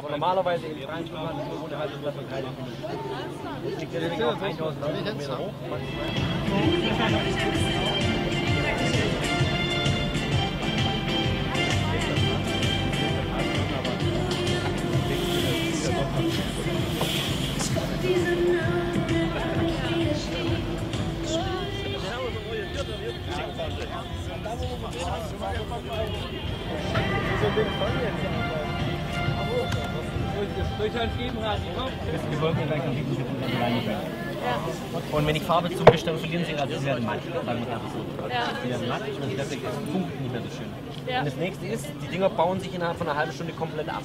Aber normalerweise in Freistaat ist die Bodenhaltungsklasse 30. Das liegt ja deswegen auf 1.000 Meter hoch. Und wenn ich Farbe zugestimmt, verlieren sie, also sie werden matt. Sie werden matt und das Punkt nicht mehr so schön. Und das nächste ist, die Dinger bauen sich innerhalb von einer halben Stunde komplett ab.